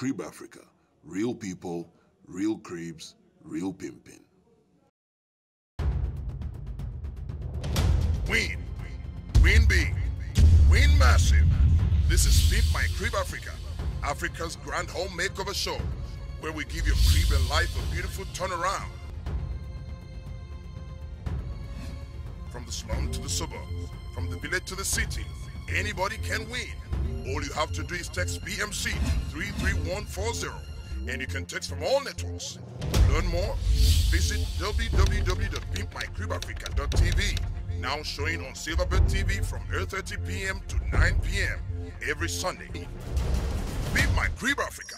Crib Africa. Real people, real cribs, real pimping. Win. Win big. Win massive. This is Pimp My Crib Africa, Africa's grand home makeover show, where we give your crib and life a beautiful turnaround. From the slum to the suburbs, from the village to the city, anybody can win. All you have to do is text BMC to 33140, and you can text from all networks. To learn more, visit www.pimpmycribafrica.tv, now showing on Silverbird TV from 8:30 p.m. to 9 p.m. every Sunday. Pimp My Crib Africa.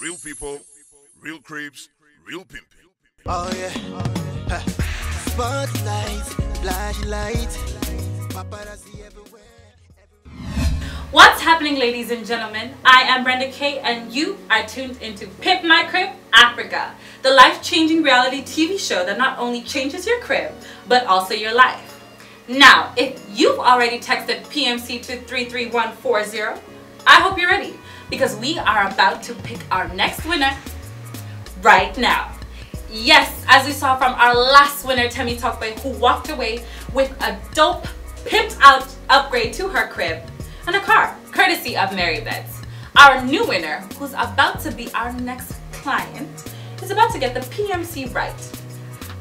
Real people, real cribs, real pimping. Oh yeah. Spotlight, flashlight, paparazzi everywhere. What's happening, ladies and gentlemen? I am Brenda Kay, and you are tuned into Pimp My Crib Africa, the life-changing reality TV show that not only changes your crib, but also your life. Now, if you've already texted PMC to 33140, I hope you're ready, because we are about to pick our next winner right now. Yes, as we saw from our last winner, Temi Talkbay, who walked away with a dope, pimped-out upgrade to her crib and a car, courtesy of Mary Beth. Our new winner, who's about to be our next client, is about to get the PMC right.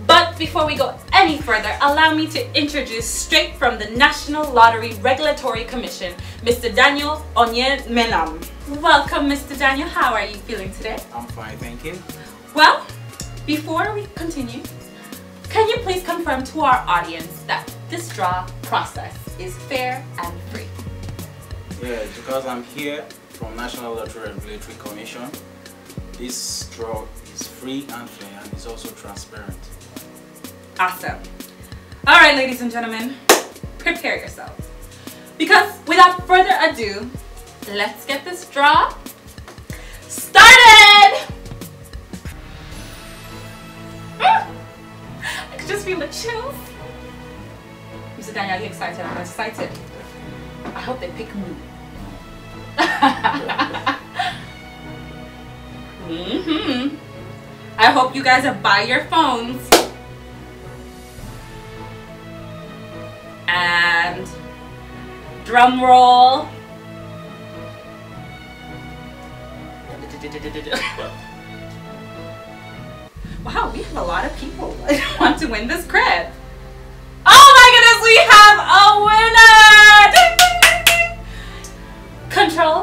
But before we go any further, allow me to introduce, straight from the National Lottery Regulatory Commission, Mr. Daniel Onye Menam. Welcome, Mr. Daniel. How are you feeling today? I'm fine, thank you. Well, before we continue, can you please confirm to our audience that this draw process is fair and free? Yes, because I'm here from National Lottery Regulatory Commission. This draw is free and fair, and it's also transparent. Awesome. All right, ladies and gentlemen, prepare yourselves, because without further ado, let's get this draw started. I could just feel the chills. Mr. Daniel, are you excited? I'm excited. I hope they pick me. Mm-hmm. I hope you guys are by your phones. And drum roll. Wow, we have a lot of people that want to win this crib. Oh my goodness, we have a winner! Control,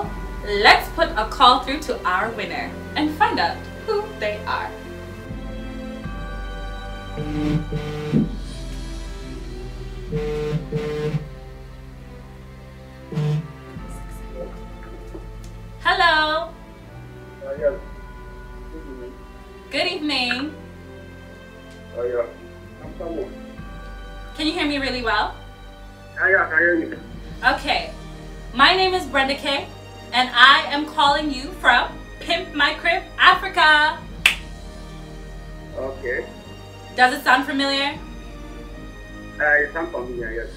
let's put a call through to our winner and find out who they are. Hello. Good evening. Good evening. Can you hear me really well? Yeah, I can hear you. Okay. My name is Brenda Kay, and I am calling you from Pimp My Crib Africa. Okay. Does it sound familiar? It sounds familiar, yes.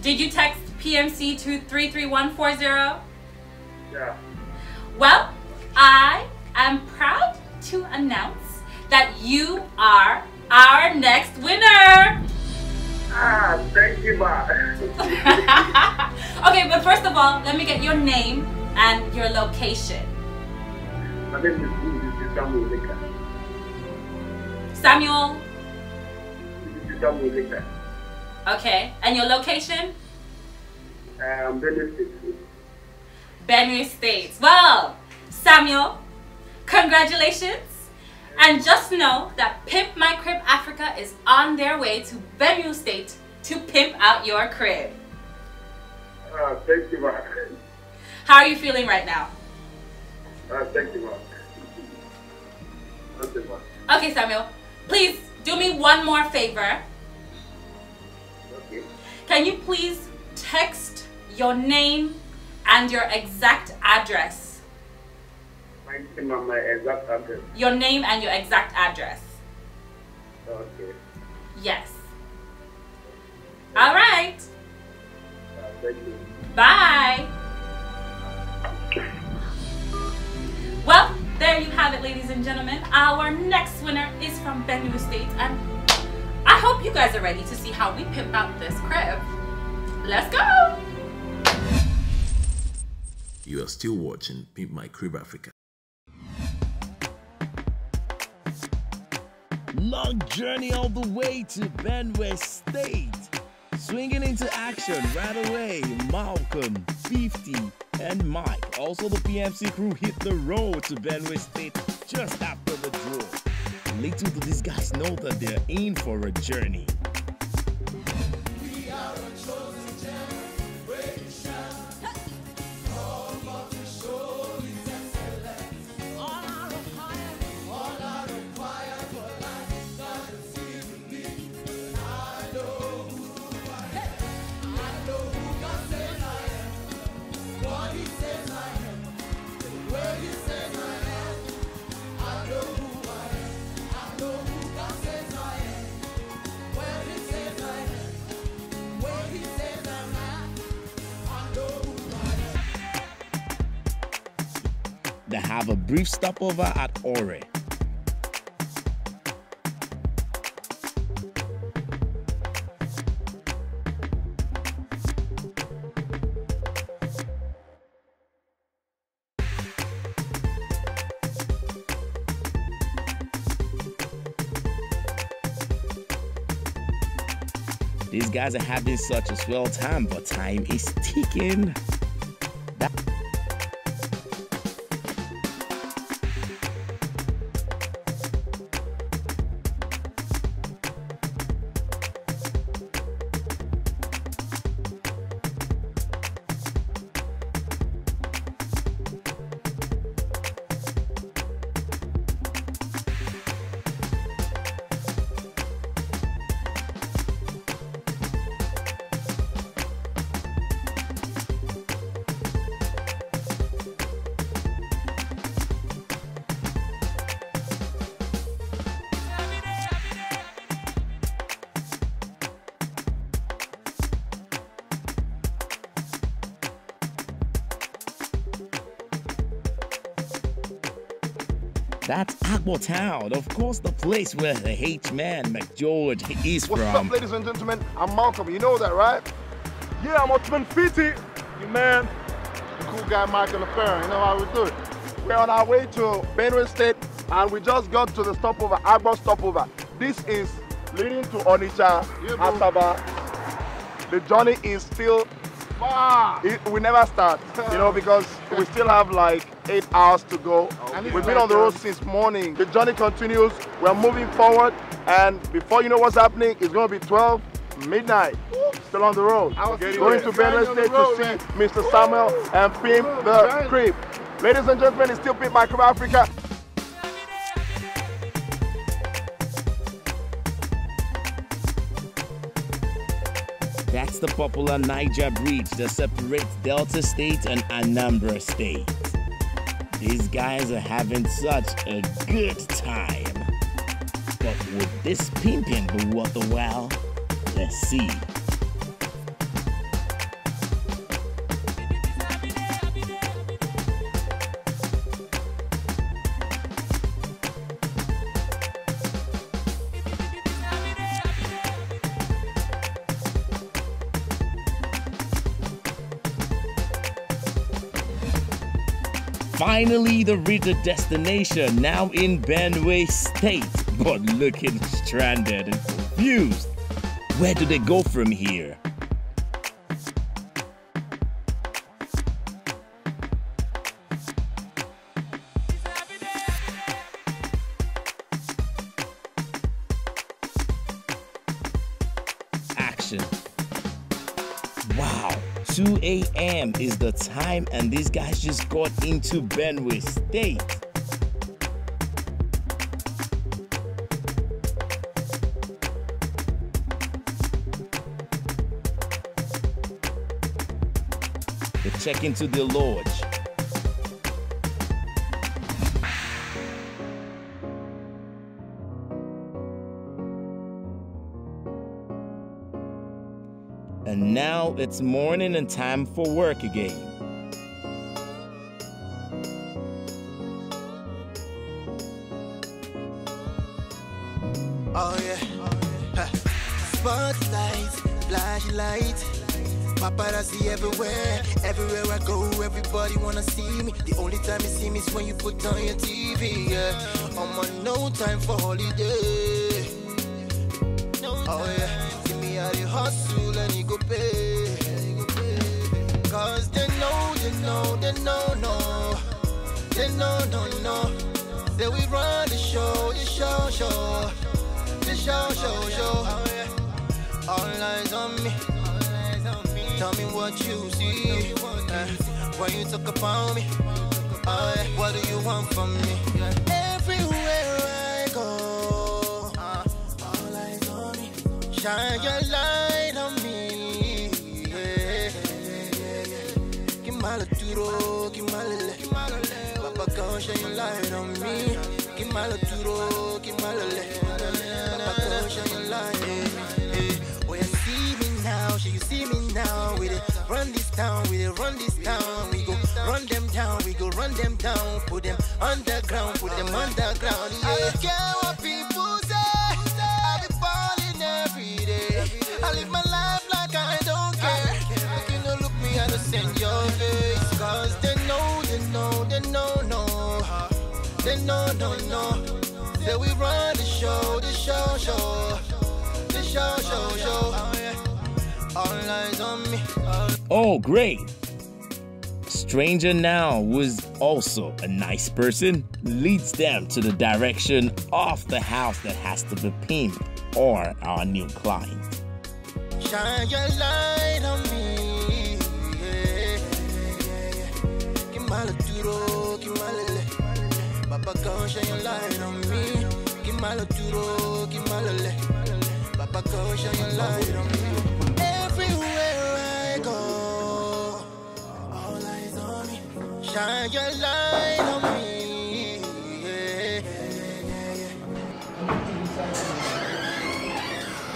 Did you text PMC to 33140? Yeah. Well, I am proud to announce that you are our next winner. Ah, thank you, ma. Okay, but first of all, let me get your name and your location. My name is Samuel Oleka. Samuel? Samuel Oleka. Okay, and your location? Benue State. Benue State. Well, Samuel, congratulations. And just know that Pimp My Crib Africa is on their way to Benue State to pimp out your crib. Thank you, ma'am. How are you feeling right now? Thank you, ma'am. Thank you, ma'am. Okay, Samuel, please do me one more favor. Okay. Can you please text your name and your exact address? My exact address. Your name and your exact address. Okay. Yes. All right. Thank you. Bye. Well, there you have it, ladies and gentlemen. Our next winner is from Benue State, and I hope you guys are ready to see how we pimp out this crib. Let's go! You are still watching Pimp My Crib Africa. Long journey all the way to Benue State. Swinging into action right away, Malcolm, 50, and Mike. Also the PMC crew hit the road to Benue State just after the draw. Little do these guys know that they're in for a journey. They have a brief stopover at Ore. These guys are having such a swell time, but time is ticking. That's Apple Town, of course, the place where the H-man McGeorge is from. What's up, ladies and gentlemen? I'm Malcolm, you know that, right? Yeah, I'm Othman Fiti, your man. The cool guy, Michael LaFerre, you know how we do it. We're on our way to Benue State, and we just got to the stopover, Aquat stopover. This is leading to Onisha, Ataba. The journey is still far. We never start, you know, because we still have like 8 hours to go. Okay. We've been on the road since morning. The journey continues. We're moving forward, and before you know what's happening, it's going to be 12 midnight. Oops. Still on the road. Going to Benue State to see Mr. Samuel and Pimp the Crib. Ladies and gentlemen, it's still Pimp My Crib Africa. That's the popular Niger Bridge that separates Delta State and Anambra State. These guys are having such a good time. But would this pimping be worth a while? Let's see. Finally, they reached the destination, now in Benue State, but looking stranded and confused. Where do they go from here? Action. Wow. 2 a.m. is the time, and these guys just got into Benue State. They check into the lodge. And now it's morning and time for work again. Oh yeah, spotlight, flashlight. Paparazzi everywhere, everywhere I go, everybody wanna see me. The only time you see me is when you put on your TV, yeah. I'm on no time for holiday. Oh yeah, see me how you hustle and you go pay. Cause they know, they know, they know, no. They know, no, no. They we run the show, show. The show, show, show. All eyes on me. Tell me what you see, why you talk about me, what do you want from me? Everywhere I go, all eyes on me. Shine your light on me. Kimalaturo, Kimalale, Papa come shine your light on me. Kimalaturo, Kimalale, Papa come shine your light on me. You see me now, we run this town, we run this town, we go run them down, we go run them down, put them underground, put them underground, yeah. I don't care what people say, I be falling every day, I live my life like I don't care, I can't look me, I don't send your face, cause they know, they know, they know, no, they know, no, no, that we run the show, show, the show, show, show. All eyes on me. Oh, great. Stranger Now was also a nice person, leads them to the direction of the house that has to be pimped or our new client. Shine your light on me. Kimalaturo, Kimalale. Papa come shine your light on me. Kimalaturo, Kimalale. Papa come shine your light on me. Shine your light on me.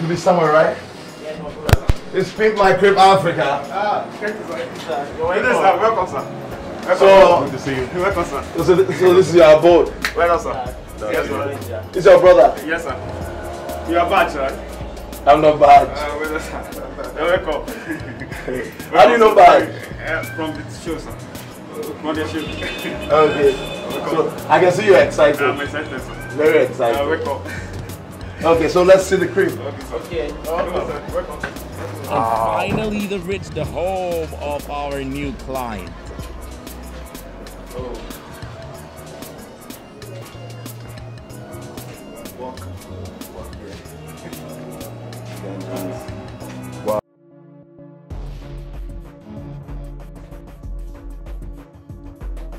You'll be somewhere, right? Yeah, no problem. It's Pimp My Crib Africa. Ah, thank you, sir. You're welcome, sir. So, good to see you. Welcome, sir. So this is your abode? Welcome, sir. Yes, sir. It's your brother? Yes, sir. You are bad, right? I'm not bad. Well, sir. You're welcome. How do you know bad? From the show, sir. Okay, so I can see you're excited. I'm excited, sir. Very excited. Wake up. Okay, so let's see the crib. Okay, finally, the rich, the home of our new client. Oh. Walk.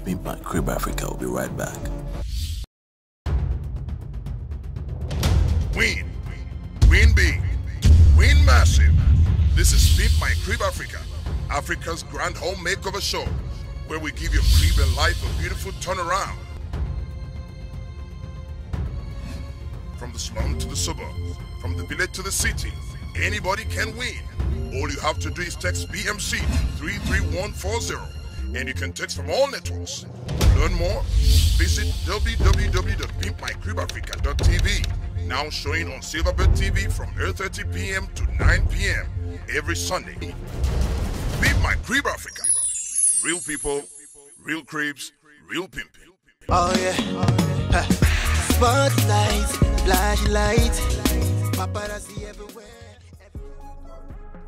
Pimp My Crib Africa will be right back. Win. Win big. Win massive. This is Pimp My Crib Africa, Africa's grand home makeover show, where we give your crib and life a beautiful turnaround. From the slum to the suburbs, from the village to the city, anybody can win. All you have to do is text BMC 33140. And you can text from all networks. To learn more, visit www.pimpmycribafrica.tv. Now showing on Silverbird TV from 8:30 p.m. to 9 p.m. every Sunday. Pimp My Crib Africa. Real people, real cribs, real pimping. Oh yeah. Spotlight, flashlight, paparazzi everywhere.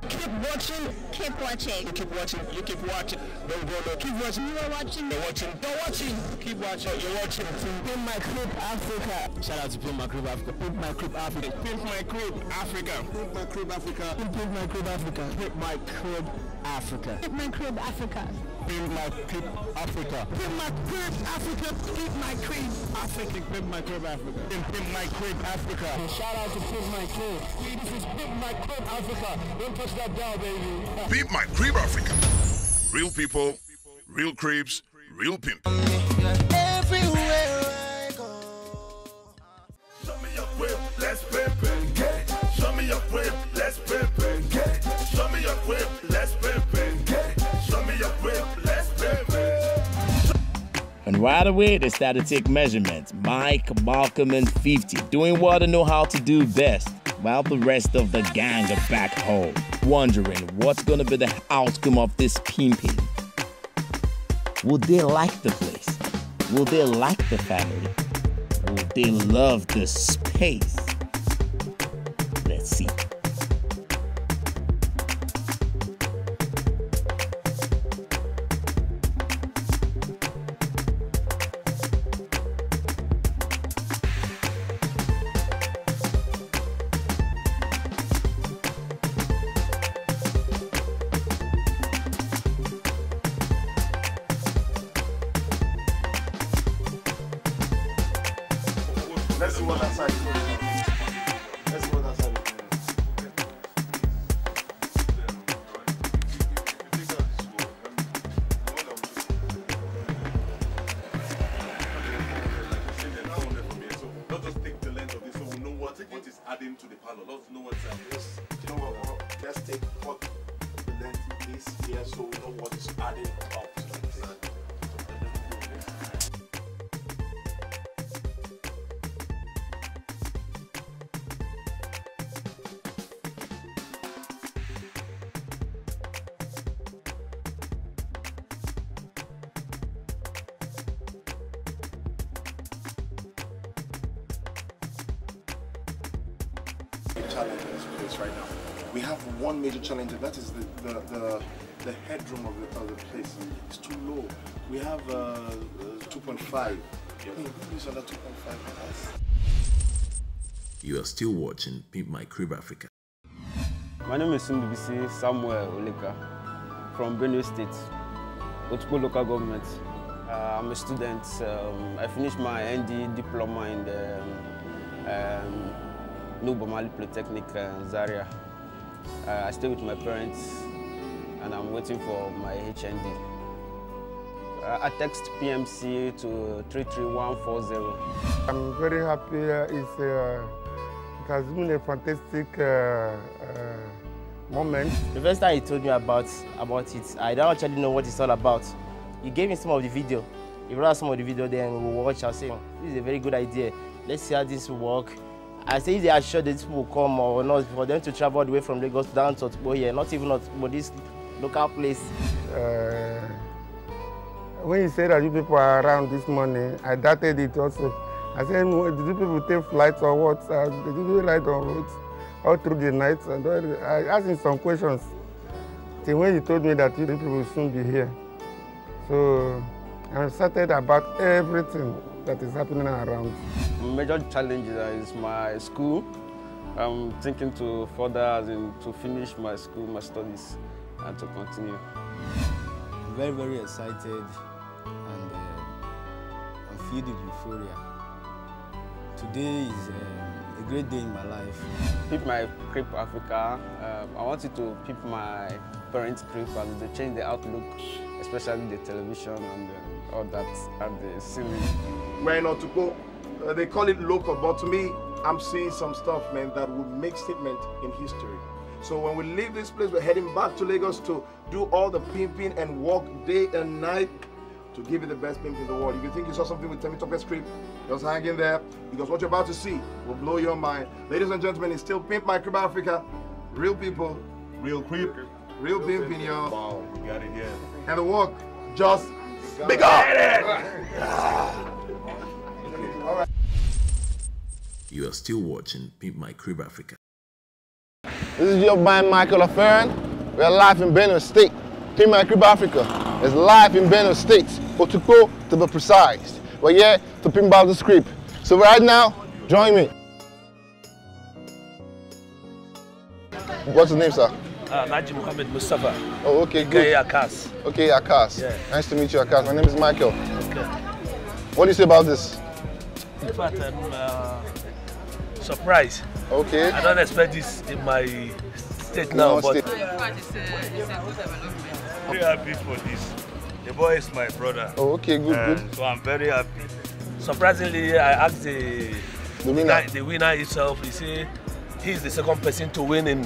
Keep watching, keep watching. You keep watching, you keep watching. Don't go, no, keep watching. You are watching, you're watching, don't watching. Keep watching, you're watching. Pimp My Crib Africa. Shout out to Pimp My Crib Africa. Pimp My Crib Africa. Pimp My Crib Africa. Pimp My Crib Africa. Pimp My Crib Africa. Pimp My Crib Africa. Pimp My Crib Africa. Pimp My Crib Africa. Pimp My Crib Africa. Pimp My Crib Africa. Pimp My Crib Africa. Pimp My Crib Africa. Shout out to Pimp My Crib. This is Pimp My Crib Africa. Don't touch that down, baby. Pimp My Crib Africa. Real people, real cribs, real pimp. Everywhere I go. Show me your whip, let's pimp and get it. Show me your whip, let's pimp and get it. Show me your whip, let's pimp and get it. Show me your whip, let's pimp. Right away, they started to take measurements. Mike, Malcolm, and 50 doing what they know how to do best, while the rest of the gang are back home, wondering what's gonna be the outcome of this pimping. Will they like the place? Will they like the family? Will they love the space? Let's see. Challenge in this place right now. We have one major challenge, and that is the headroom of the place. It's too low. We have 2.5. It's under 2.5. You are still watching Pimp My Crib Africa. My name is Sundubisi Samuel Oleka from Benue State, Otukpo local government. I'm a student. I finished my ND diploma in the Nubomali Polytechnic Zaria. I stay with my parents and I'm waiting for my HND. I text PMC to 33140. I'm very happy. It has been a fantastic moment. The first time he told me about it, I don't actually know what it's all about. He gave me some of the video. He brought some of the video, then we'll watch and say, this is a very good idea. Let's see how this will work. I say they are sure that this will come or not, for them to travel away from Lagos down to Otukpo here, not even Otukpo, this local place. When you say that you people are around this morning, I doubted it also. I said, do you people take flights or what? Did you do light on roads all through the night? And I asked him some questions. Till when he told me that you people will soon be here. So I'm excited about everything that is happening around. Major challenge is my school. I'm thinking to further, as in to finish my school, my studies, and to continue. Very, very excited, and I'm filled with euphoria. Today is a great day in my life. Pimp My Crib Africa. I wanted to pimp my parents' crib and to change the outlook, especially the television and all that, and the ceiling. We're in Otukpo. They call it local, but to me, I'm seeing some stuff, man, that will make statement in history. So when we leave this place, we're heading back to Lagos to do all the pimping and work day and night to give you the best pimp in the world. If you think you saw something with Temi Talkbay script, just hang in there, because what you're about to see will blow your mind. Ladies and gentlemen, it's still Pimp My Crib Africa. Real people, real creep, real pimping, y'all. Wow, you got it, yeah. And the work just begun. You are still watching Pimp My Crib Africa. This is your man, Michael LaFerre. We are live in Benue State. Pimp My Crib Africa is live in Benue State, Otukpo to be precise. We're here to pimp out the crib. So right now, join me. What's your name, sir? Najib Khamed Mustafa. Oh, okay, good. Okay, Akas. Okay, Akas. Yeah. Nice to meet you, Akas. My name is Michael. Okay. What do you say about this? In fact, surprise. Okay. I don't expect this in my state now, but it's a good development. I'm very happy for this. The boy is my brother. Oh, okay, good, good. So I'm very happy. Surprisingly, I asked the winner himself. He said he's the second person to win in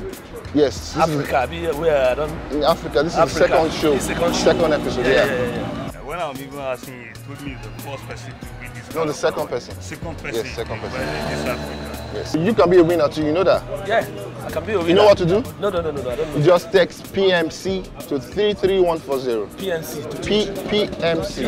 Africa. Where I don't. In Africa, this is the second show. Second episode. Yeah. when I'm even asking you, told me the first person to win this. No, the second person. Second person. Yes, second person. Yes. You can be a winner too, you know that? Yeah, I can be a winner. You know what to do? No, I don't know. You just text PMC to 33140. PMC to PMC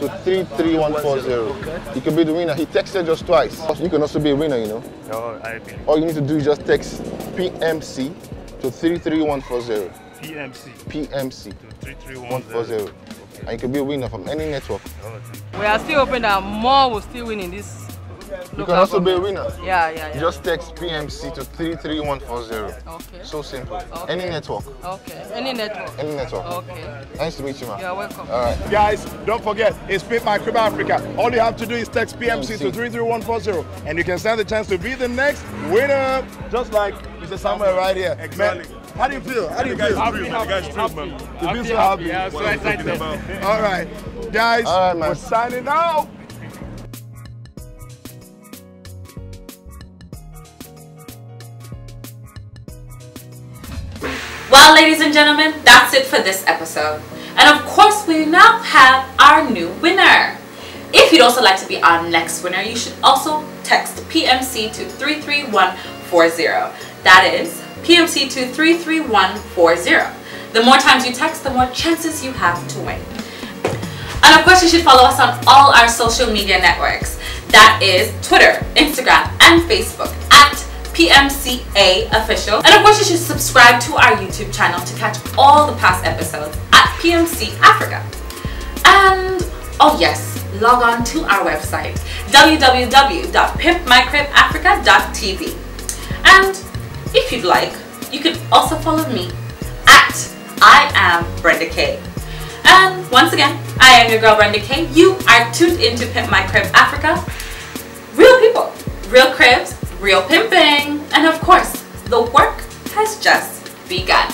to 33140. Okay. You can be the winner. He texted just twice. You can also be a winner, you know? No, I think. All you need to do is just text PMC to 33140. PMC to 33140. And you can be a winner from any network. We are still hoping that more will still win in this. You can also be a winner. Yeah. Just text PMC to 33140. Okay. So simple. Okay. Any network. Okay. Any network. Any network. Okay. Nice to meet you, man. You're welcome. All right. Guys, don't forget, it's Pimp My Crib Africa. All you have to do is text PMC to 33140, and you can stand the chance to be the next winner. Just like Mr. Samuel right here. Exactly. Man, how do you feel? How do you feel? Happy. Yeah, so excited. All right. Guys, all right, we're signing out. Well, ladies and gentlemen, that's it for this episode. And of course, we now have our new winner. If you'd also like to be our next winner, you should also text PMC to 33140. That is PMC to 33140. The more times you text, the more chances you have to win. And of course, you should follow us on all our social media networks. That is Twitter, Instagram, and Facebook at PMCA Official. And of course, you should subscribe to our YouTube channel to catch all the past episodes at PMC Africa. And oh yes, log on to our website www.pimpmycribafrica.tv. And if you'd like, you can also follow me at I am Brenda Kay. And once again, I am your girl Brenda Kay. You are tuned into Pimp My Crib Africa. Real people, real cribs, real pimping, and of course, the work has just begun.